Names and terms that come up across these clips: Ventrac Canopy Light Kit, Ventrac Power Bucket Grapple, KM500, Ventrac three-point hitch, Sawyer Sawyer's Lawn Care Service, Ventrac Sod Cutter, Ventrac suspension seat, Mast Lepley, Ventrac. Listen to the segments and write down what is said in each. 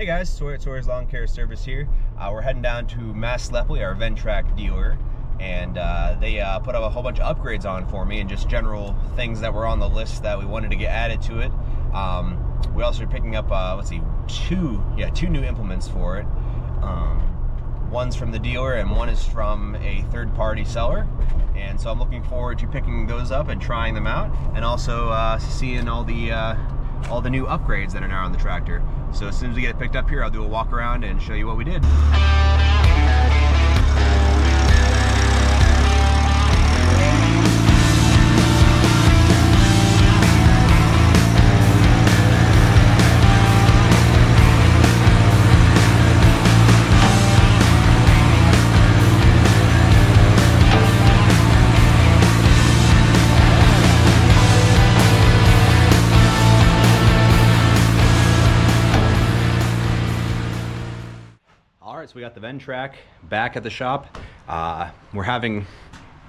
Hey guys, Sawyer Sawyer's Lawn Care Service here. We're heading down to Mast Lepley, our Ventrac dealer, and they put up a whole bunch of upgrades on for me and just general things that were on the list that we wanted to get added to it. We also are picking up, let's see, two new implements for it. One's from the dealer and one is from a third-party seller. And so I'm looking forward to picking those up and trying them out, and also seeing all the new upgrades that are now on the tractor. So as soon as we get it picked up here, I'll do a walk around and show you what we did. So we got the Ventrac back at the shop. We're having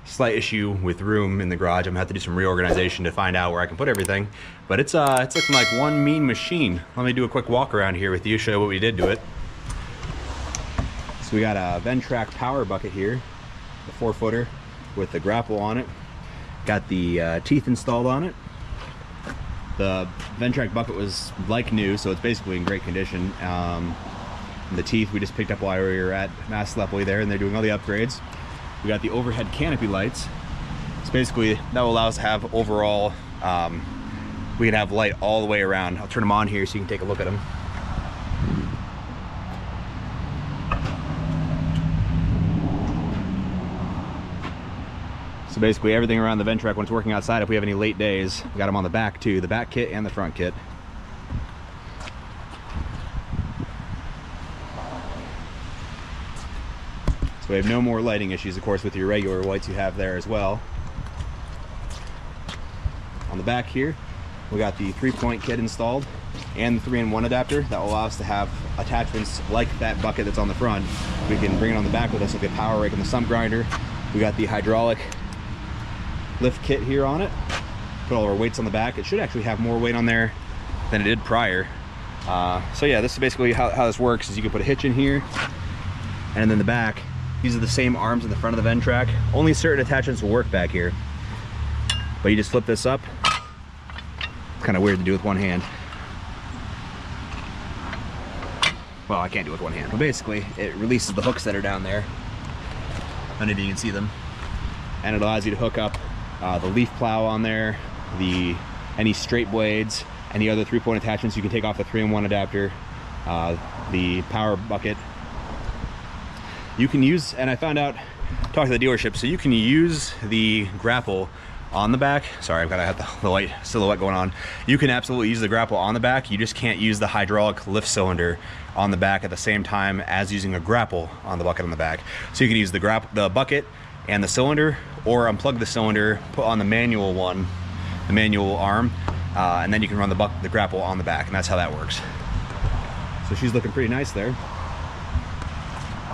a slight issue with room in the garage. I'm gonna have to do some reorganization to find out where I can put everything. But it's looking like one mean machine. Let me do a quick walk around here with you, show you what we did to it. So we got a Ventrac Power Bucket here, the 4-footer with the grapple on it. Got the teeth installed on it. The Ventrac bucket was like new, so it's basically in great condition. The teeth we just picked up while we were at Mast Lepley there, and they're doing all the upgrades. We got the overhead canopy lights. It's basically that will allow us to have overall, we can have light all the way around. I'll turn them on here so you can take a look at them. So basically everything around the Ventrac when it's working outside, if we have any late days, we got them on the back too, the back kit and the front kit. We have no more lighting issues, of course, with your regular lights you have there as well. On the back here, we got the 3-point kit installed and the 3-in-1 adapter that will allow us to have attachments like that bucket that's on the front. We can bring it on the back with us, like a power rake and the sump grinder. We got the hydraulic lift kit here on it. Put all our weights on the back. It should actually have more weight on there than it did prior. So yeah, this is basically how this works, is you can put a hitch in here, and then the back. These are the same arms in the front of the Ventrac. Only certain attachments will work back here. But you just flip this up. It's kind of weird to do with one hand. Well, I can't do it with one hand. But basically, it releases the hooks that are down there. None of you can see them. And it allows you to hook up the leaf plow on there, any straight blades, any other 3-point attachments. You can take off the 3-in-1 adapter, the power bucket. You can use, and I found out, talking to the dealership, so you can use the grapple on the back. Sorry, I've got to have the light silhouette going on. You can absolutely use the grapple on the back. You just can't use the hydraulic lift cylinder on the back at the same time as using a grapple on the bucket on the back. So you can use the bucket and the cylinder, or unplug the cylinder, put on the manual one, the manual arm, and then you can run the grapple on the back, and that's how that works. So she's looking pretty nice there.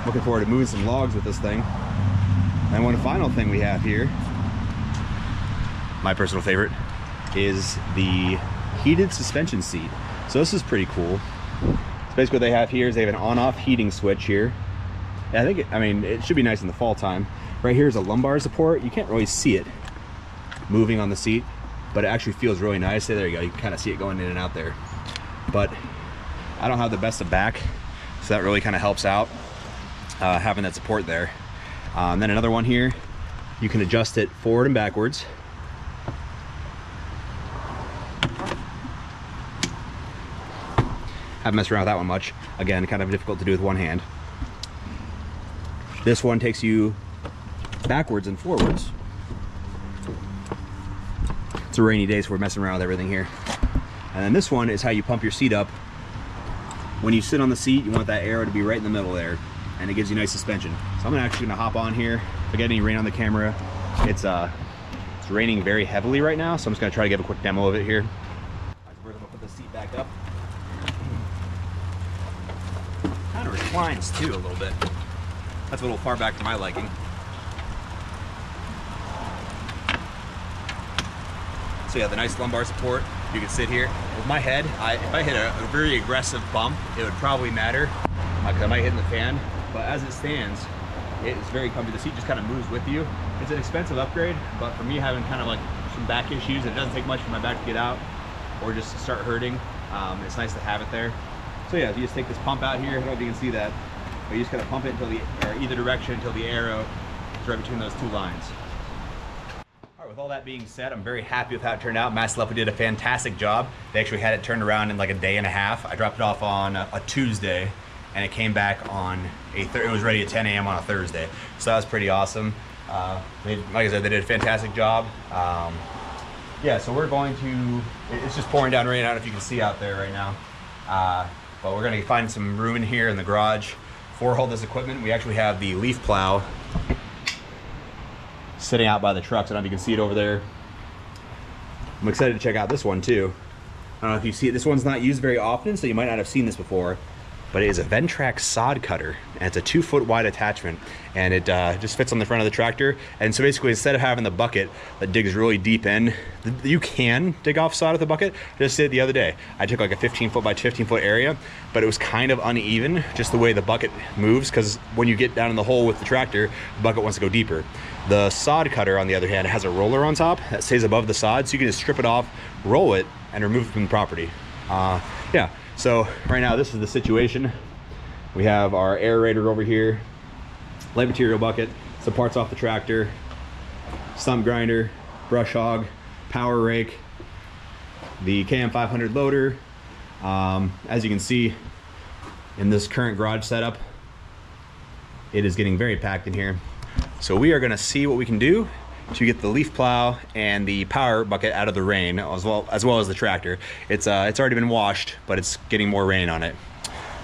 Looking forward to moving some logs with this thing. And one final thing we have here, my personal favorite, is the heated suspension seat. So this is pretty cool. So basically what they have here is they have an on-off heating switch here. And I think, it should be nice in the fall time. Right here is a lumbar support. You can't really see it moving on the seat, but it actually feels really nice. There you go, you can kind of see it going in and out there. But I don't have the best of back, so that really kind of helps out. Having that support there. And then another one here, you can adjust it forward and backwards. Haven't messed around with that one much. Again, kind of difficult to do with one hand. This one takes you backwards and forwards. It's a rainy day, so we're messing around with everything here. And then this one is how you pump your seat up. When you sit on the seat, you want that arrow to be right in the middle there. And it gives you nice suspension. So I'm actually gonna hop on here. If I get any rain on the camera, it's raining very heavily right now, so I'm just gonna try to give a quick demo of it here. We're gonna put the seat back up. Kind of reclines too a little bit. That's a little far back to my liking. So yeah, the nice lumbar support. You can sit here. With my head, if I hit a very aggressive bump, it would probably matter. I might hit in the fan, but as it stands, it is very comfy. The seat just kind of moves with you. It's an expensive upgrade, but for me having kind of like some back issues, and it doesn't take much for my back to get out or just start hurting. It's nice to have it there. So yeah, you just take this pump out here. I don't know if you can see that, but you just kind of pump it until either direction until the arrow is right between those two lines. With all that being said, I'm very happy with how it turned out. Mast Lepley did a fantastic job. They actually had it turned around in like a day and a half. I dropped it off on a Tuesday, and it came back on a Thursday. It was ready at 10 a.m. on a Thursday, so that was pretty awesome. Like I said, they did a fantastic job. Yeah, so we're going to, it's just pouring down rain. I don't know if you can see out there right now, but we're going to find some room in here in the garage for all this equipment. We actually have the leaf plow sitting out by the trucks. I don't know if you can see it over there. I'm excited to check out this one too. I don't know if you see it. This one's not used very often, so you might not have seen this before, but it is a Ventrac Sod Cutter, and it's a 2-foot wide attachment, and it just fits on the front of the tractor. And so basically, instead of having the bucket that digs really deep in, you can dig off sod with a bucket. I just did it the other day. I took like a 15-foot by 15-foot area, but it was kind of uneven, just the way the bucket moves, because when you get down in the hole with the tractor, the bucket wants to go deeper. The Sod Cutter, on the other hand, has a roller on top that stays above the sod, so you can just strip it off, roll it, and remove it from the property. Yeah. So right now, this is the situation. We have our aerator over here, light material bucket, some parts off the tractor, stump grinder, brush hog, power rake, the KM500 loader. As you can see in this current garage setup, it is getting very packed in here. So we are gonna see what we can do to get the leaf plow and the power bucket out of the rain, as well as the tractor. It's already been washed, but it's getting more rain on it.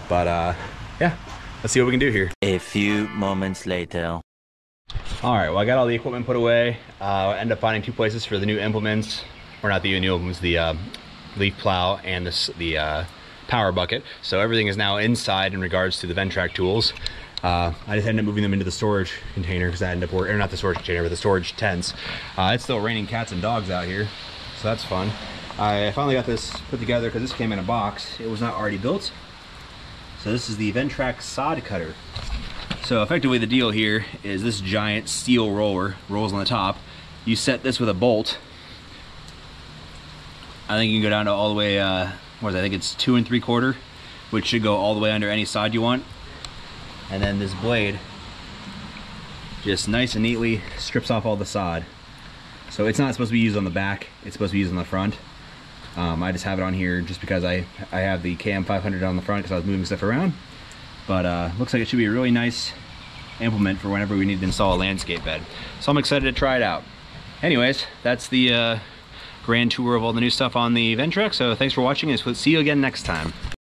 But yeah, let's see what we can do here. A few moments later. All right, well, I got all the equipment put away. I ended up finding two places for the new implements, or not the new implements, the leaf plow and the power bucket. So everything is now inside in regards to the Ventrac tools. I just ended up moving them into the storage container because I ended up, or not the storage container, but the storage tents. It's still raining cats and dogs out here, so that's fun. I finally got this put together because this came in a box. It was not already built. So this is the Ventrac Sod Cutter. So effectively the deal here is this giant steel roller rolls on the top. You set this with a bolt. I think you can go down to all the way, I think it's 2 3/4, which should go all the way under any sod you want. And then this blade just nice and neatly strips off all the sod. So it's not supposed to be used on the back, it's supposed to be used on the front. I just have it on here just because I have the KM500 on the front because I was moving stuff around. But looks like it should be a really nice implement for whenever we need to install a landscape bed. So I'm excited to try it out. Anyways, that's the grand tour of all the new stuff on the Ventrac. So thanks for watching, and we'll see you again next time.